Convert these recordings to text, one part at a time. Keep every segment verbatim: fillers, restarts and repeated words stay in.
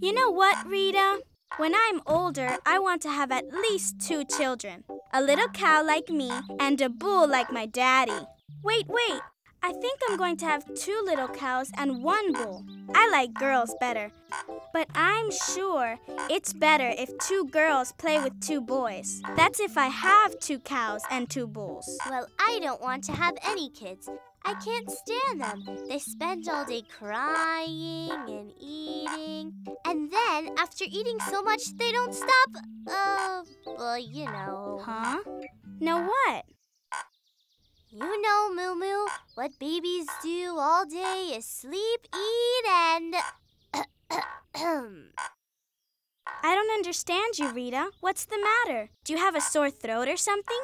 You know what, Rita? When I'm older, I want to have at least two children. A little cow like me and a bull like my daddy. Wait, wait. I think I'm going to have two little cows and one bull. I like girls better. But I'm sure it's better if two girls play with two boys. That's if I have two cows and two bulls. Well, I don't want to have any kids. I can't stand them. They spend all day crying and eating. And then, after eating so much, they don't stop. Uh, well, you know. Huh? Now what? You know, Moo Moo, what babies do all day is sleep, eat, and... I don't understand you, Rita. What's the matter? Do you have a sore throat or something?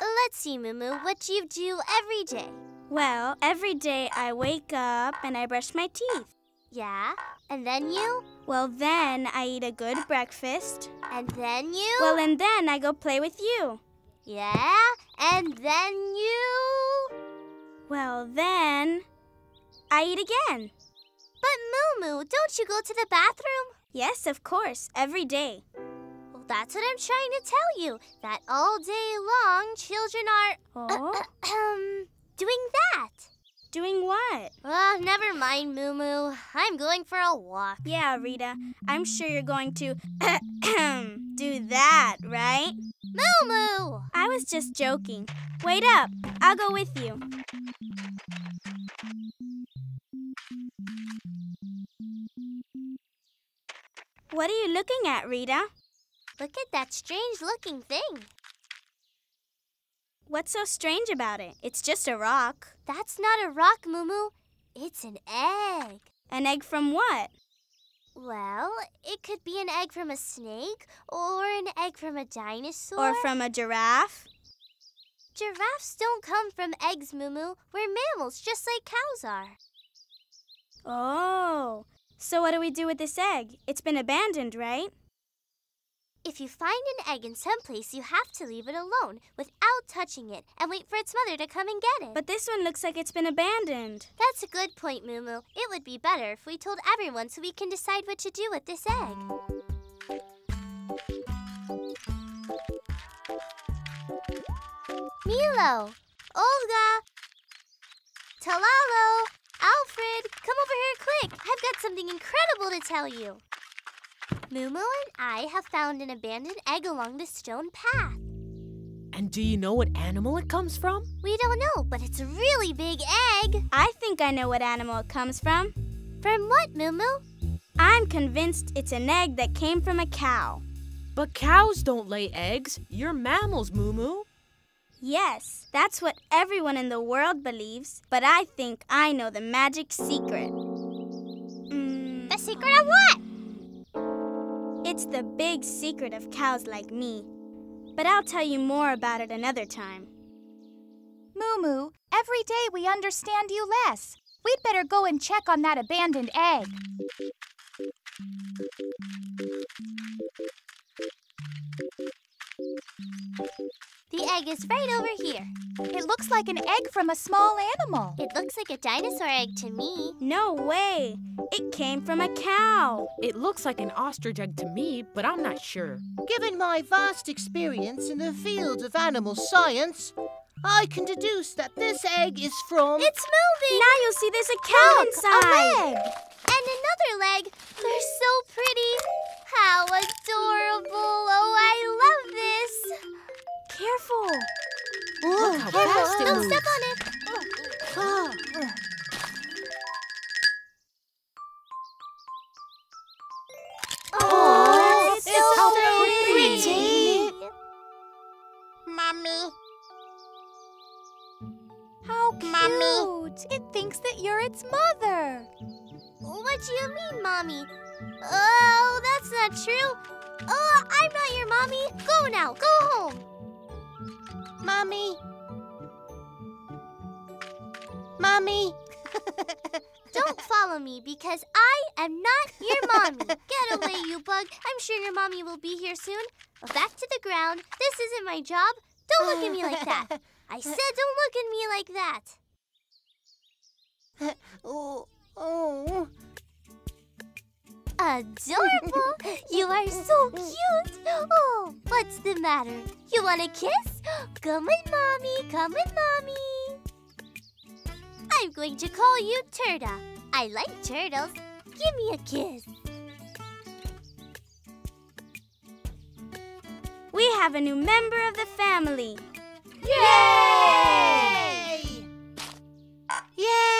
Let's see, Moo Moo, what do you do every day? Well, every day I wake up and I brush my teeth. Yeah? And then you? Well, then I eat a good breakfast. And then you? Well, and then I go play with you. Yeah? And then you... Well, then... I eat again. But, Moo Moo, don't you go to the bathroom? Yes, of course. Every day. Well, that's what I'm trying to tell you. That all day long, children are... Oh? Uh, uh, doing that. Doing what? Well, never mind, Moo Moo. I'm going for a walk. Yeah, Rita. I'm sure you're going to... do that, right? Moo Moo! I was just joking. Wait up. I'll go with you. What are you looking at, Rita? Look at that strange-looking thing. What's so strange about it? It's just a rock. That's not a rock, Moo Moo. It's an egg. An egg from what? Well, it could be an egg from a snake, or an egg from a dinosaur. Or from a giraffe. Giraffes don't come from eggs, Moo Moo. We're mammals, just like cows are. Oh, so what do we do with this egg? It's been abandoned, right? If you find an egg in some place, you have to leave it alone without touching it and wait for its mother to come and get it. But this one looks like it's been abandoned. That's a good point, Moo Moo. It would be better if we told everyone so we can decide what to do with this egg. Milo, Olga, Talalo, Alfred, come over here quick. I've got something incredible to tell you. Moo Moo and I have found an abandoned egg along the stone path. And do you know what animal it comes from? We don't know, but it's a really big egg. I think I know what animal it comes from. From what, Moo Moo? I'm convinced it's an egg that came from a cow. But cows don't lay eggs. You're mammals, Moo Moo. Yes, that's what everyone in the world believes. But I think I know the magic secret. Mm. The secret of what? It's the big secret of cows like me. But I'll tell you more about it another time. Moo Moo, every day we understand you less. We'd better go and check on that abandoned egg. The egg is right over here. It looks like an egg from a small animal. It looks like a dinosaur egg to me. No way. It came from a cow. It looks like an ostrich egg to me, but I'm not sure. Given my vast experience in the field of animal science, I can deduce that this egg is from... It's moving! Now you'll see there's a cow Look, inside. A leg! And another leg. They're so pretty. How adorable. Oh, I love this. Careful. Ooh, Look how careful. fast it Don't moves. Don't step on it. Oh. Oh. Oh, it's, it's so, so pretty. pretty. Mommy. How cute. Mommy. It thinks that you're its mother. What do you mean, Mommy? Oh, that's not true. Oh, I'm not your mommy. Go now. Go home. Mommy. Mommy. Don't follow me because I am not your mommy. Get away, you bug. I'm sure your mommy will be here soon. Well, back to the ground. This isn't my job. Don't look at me like that. I said don't look at me like that. Oh, oh. Adorable! You are so cute! Oh, what's the matter? You want a kiss? Come with Mommy, come with Mommy! I'm going to call you Turtle. I like turtles. Give me a kiss. We have a new member of the family. Yay! Yay!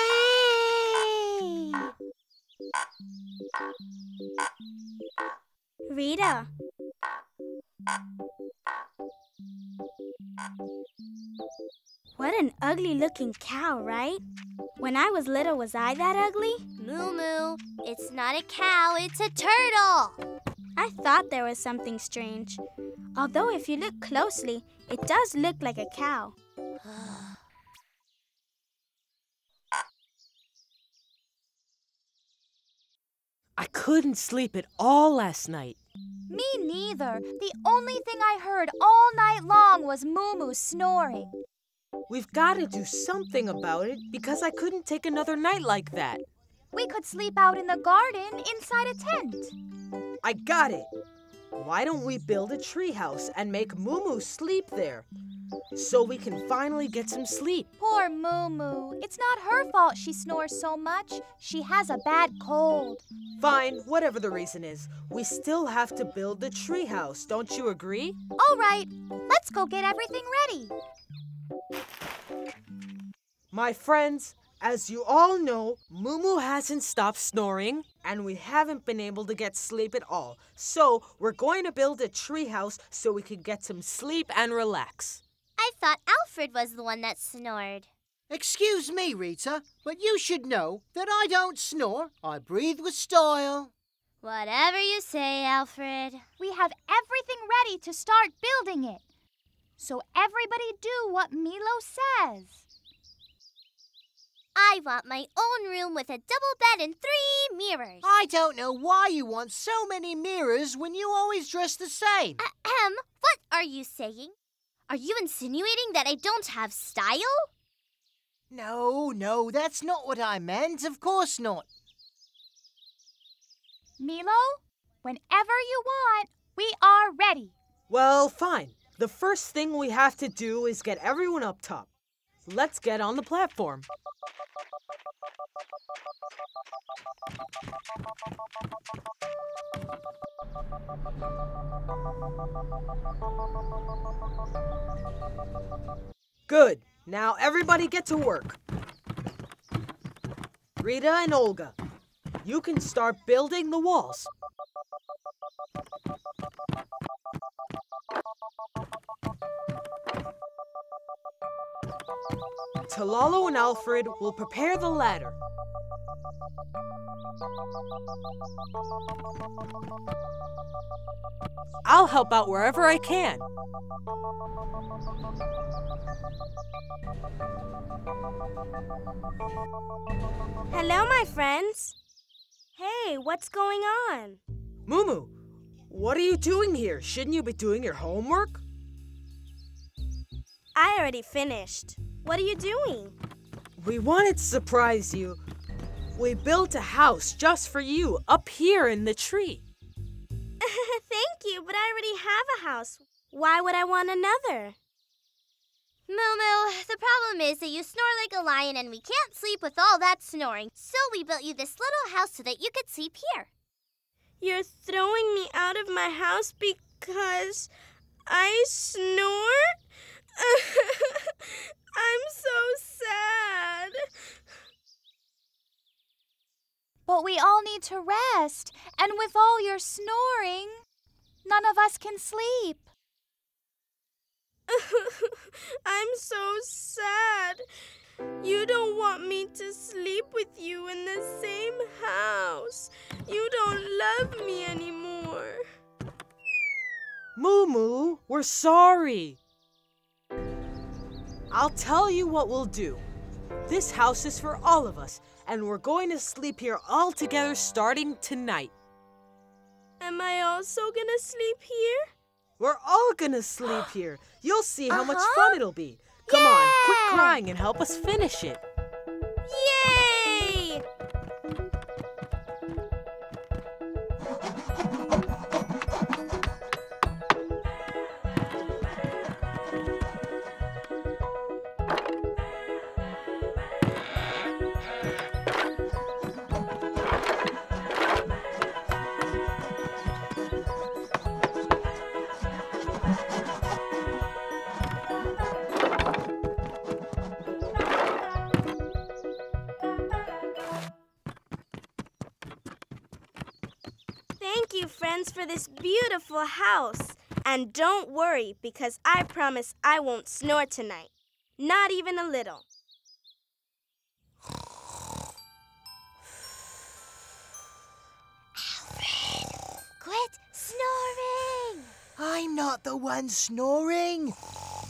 Rita. What an ugly-looking cow, right? When I was little, was I that ugly? Moo moo. It's not a cow, it's a turtle. I thought there was something strange. Although if you look closely, it does look like a cow. I couldn't sleep at all last night. Me neither. The only thing I heard all night long was Moo Moo snoring. We've got to do something about it because I couldn't take another night like that. We could sleep out in the garden inside a tent. I got it. Why don't we build a tree house and make Moo Moo sleep there so we can finally get some sleep? Poor Moo Moo. It's not her fault she snores so much. She has a bad cold. Fine, whatever the reason is, we still have to build the tree house. Don't you agree? All right, let's go get everything ready. My friends, as you all know, Moo Moo hasn't stopped snoring, and we haven't been able to get sleep at all. So we're going to build a treehouse so we can get some sleep and relax. I thought Alfred was the one that snored. Excuse me, Rita, but you should know that I don't snore. I breathe with style. Whatever you say, Alfred. We have everything ready to start building it. So everybody do what Milo says. I want my own room with a double bed and three mirrors. I don't know why you want so many mirrors when you always dress the same. Ahem, what are you saying? Are you insinuating that I don't have style? No, no, that's not what I meant. Of course not. Milo, whenever you want, we are ready. Well, fine. The first thing we have to do is get everyone up top. Let's get on the platform. Good. Now everybody get to work. Rita and Olga, you can start building the walls. Talalo and Alfred will prepare the ladder. I'll help out wherever I can. Hello, my friends. Hey, what's going on? Moo Moo, what are you doing here? Shouldn't you be doing your homework? I already finished. What are you doing? We wanted to surprise you. We built a house just for you up here in the tree. Thank you, but I already have a house. Why would I want another? Moo Moo, the problem is that you snore like a lion and we can't sleep with all that snoring. So we built you this little house so that you could sleep here. You're throwing me out of my house because I snore? I'm so sad. But we all need to rest, and with all your snoring, none of us can sleep. I'm so sad. You don't want me to sleep with you in the same house. You don't love me anymore. Moo Moo, we're sorry. I'll tell you what we'll do. This house is for all of us, and we're going to sleep here all together starting tonight. Am I also gonna sleep here? We're all gonna sleep here. You'll see how uh-huh. much fun it'll be. Come Yay! on, quit crying and help us finish it. Yay! you, friends, for this beautiful house. And don't worry, because I promise I won't snore tonight. Not even a little. Alfred! Quit snoring! I'm not the one snoring.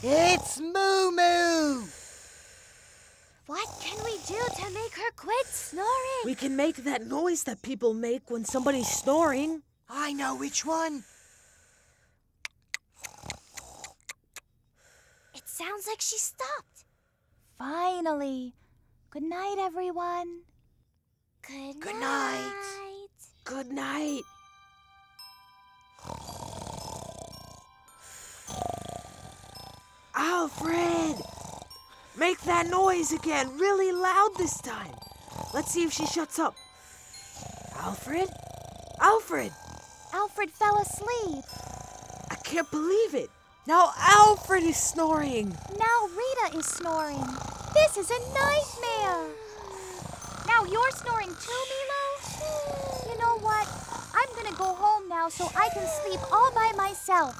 It's Moo Moo! What can we do to make her quit snoring? We can make that noise that people make when somebody's snoring. I know which one. It sounds like she stopped. Finally. Good night, everyone. Good, Good night. night. Good night. Alfred! Make that noise again, really loud this time. Let's see if she shuts up. Alfred? Alfred! Alfred fell asleep. I can't believe it. Now Alfred is snoring. Now Rita is snoring. This is a nightmare. Now you're snoring too, Milo? You know what? I'm gonna go home now so I can sleep all by myself.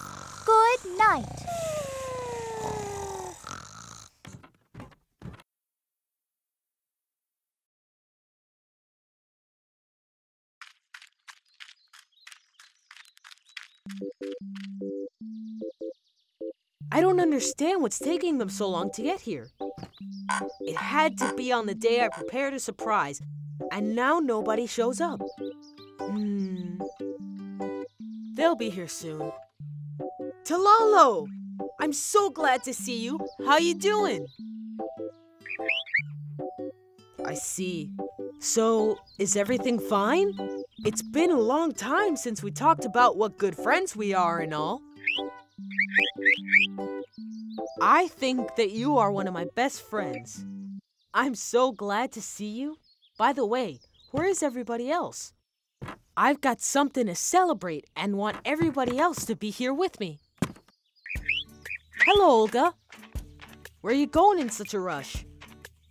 Good night. I don't understand what's taking them so long to get here. It had to be on the day I prepared a surprise, and now nobody shows up. Hmm. They'll be here soon. Talalo! I'm so glad to see you. How you doing? I see. So, is everything fine? It's been a long time since we talked about what good friends we are and all. I think that you are one of my best friends. I'm so glad to see you. By the way, where is everybody else? I've got something to celebrate and want everybody else to be here with me. Hello, Olga. Where are you going in such a rush?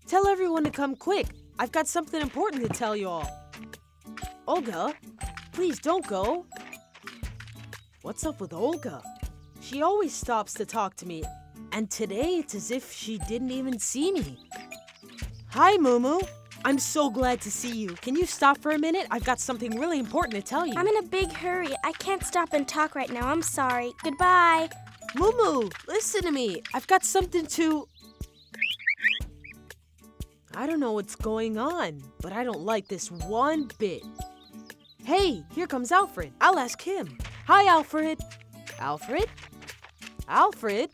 Tell everyone to come quick. I've got something important to tell you all. Olga, please don't go. What's up with Olga? She always stops to talk to me, and today it's as if she didn't even see me. Hi, Moo Moo. I'm so glad to see you. Can you stop for a minute? I've got something really important to tell you. I'm in a big hurry. I can't stop and talk right now. I'm sorry. Goodbye. Moo Moo, listen to me. I've got something to... I don't know what's going on, but I don't like this one bit. Hey, here comes Alfred. I'll ask him. Hi, Alfred. Alfred? Alfred?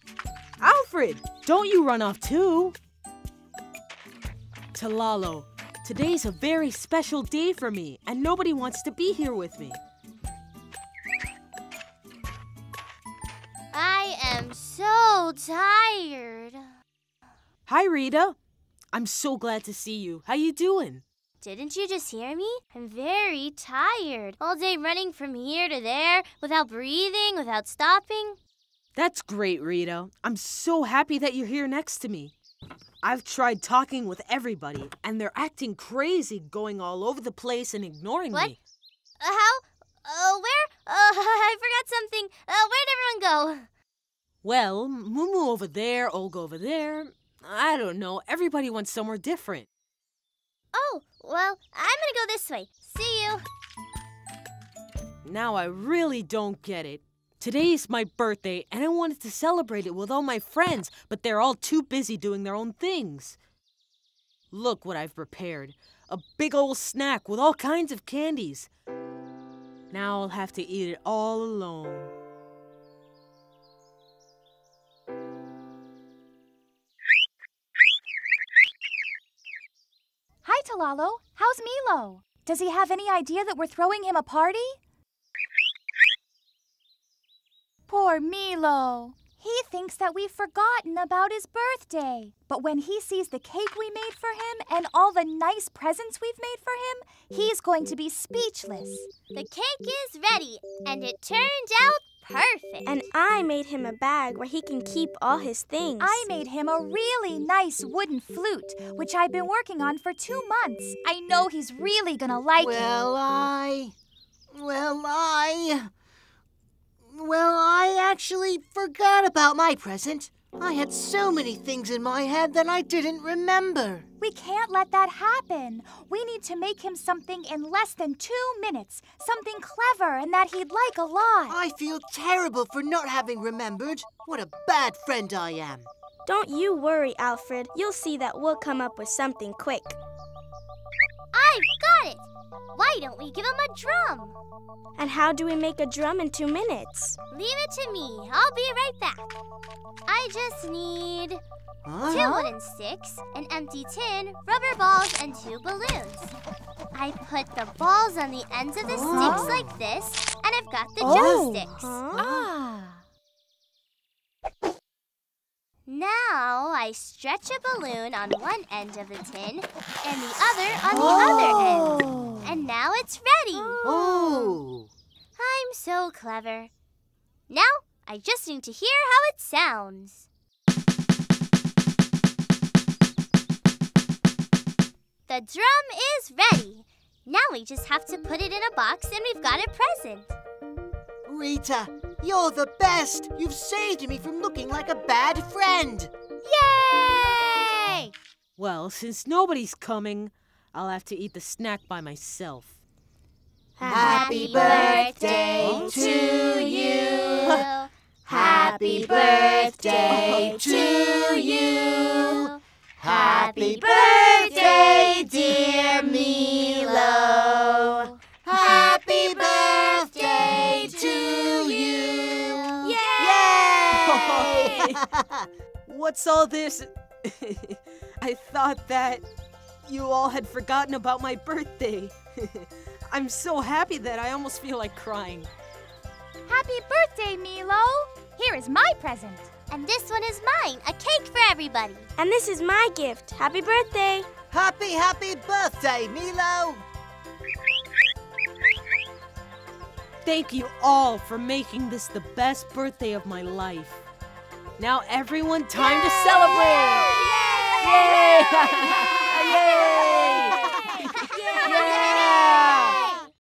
Alfred! Don't you run off too! Talalo, today's a very special day for me, and nobody wants to be here with me. I am so tired. Hi, Rita. I'm so glad to see you. How you doing? Didn't you just hear me? I'm very tired. All day running from here to there, without breathing, without stopping. That's great, Rita. I'm so happy that you're here next to me. I've tried talking with everybody, and they're acting crazy, going all over the place and ignoring what? me. What? Uh, how? Uh, where? Uh, I forgot something. Uh, where'd everyone go? Well, Moo Moo over there, Olga over there. I don't know. Everybody went somewhere different. Oh, well, I'm gonna go this way. See you. Now I really don't get it. Today is my birthday, and I wanted to celebrate it with all my friends, but they're all too busy doing their own things. Look what I've prepared. A big old snack with all kinds of candies. Now I'll have to eat it all alone. Hi, Talalo. How's Milo? Does he have any idea that we're throwing him a party? Poor Milo. He thinks that we've forgotten about his birthday. But when he sees the cake we made for him and all the nice presents we've made for him, he's going to be speechless. The cake is ready, and it turned out perfect. And I made him a bag where he can keep all his things. I made him a really nice wooden flute, which I've been working on for two months. I know he's really gonna like it. Well, I... Well, I... Well, I actually forgot about my present. I had so many things in my head that I didn't remember. We can't let that happen. We need to make him something in less than two minutes. Something clever and that he'd like a lot. I feel terrible for not having remembered. What a bad friend I am. Don't you worry, Alfred. You'll see that we'll come up with something quick. I've got it! Why don't we give him a drum? And how do we make a drum in two minutes? Leave it to me. I'll be right back. I just need huh? two wooden sticks, an empty tin, rubber balls, and two balloons. I put the balls on the ends of the oh. sticks like this, and I've got the oh. drum sticks. Huh? Ah. Now I stretch a balloon on one end of the tin and the other on the oh. other end. And now it's ready. Oh! I'm so clever. Now I just need to hear how it sounds. The drum is ready. Now we just have to put it in a box and we've got a present. Rita, you're the best. You've saved me from looking like a bad friend. Yay! Well, since nobody's coming, I'll have to eat the snack by myself. Happy birthday to you. Happy birthday to you. Happy birthday, dear Milo. Happy birthday to you. Yay! What's all this? I thought that... you all had forgotten about my birthday. I'm so happy that I almost feel like crying. Happy birthday, Milo! Here is my present. And this one is mine, a cake for everybody. And this is my gift. Happy birthday! Happy, happy birthday, Milo! Thank you all for making this the best birthday of my life. Now everyone, time Yay! To celebrate! Yay! Yay! Yay! Yay!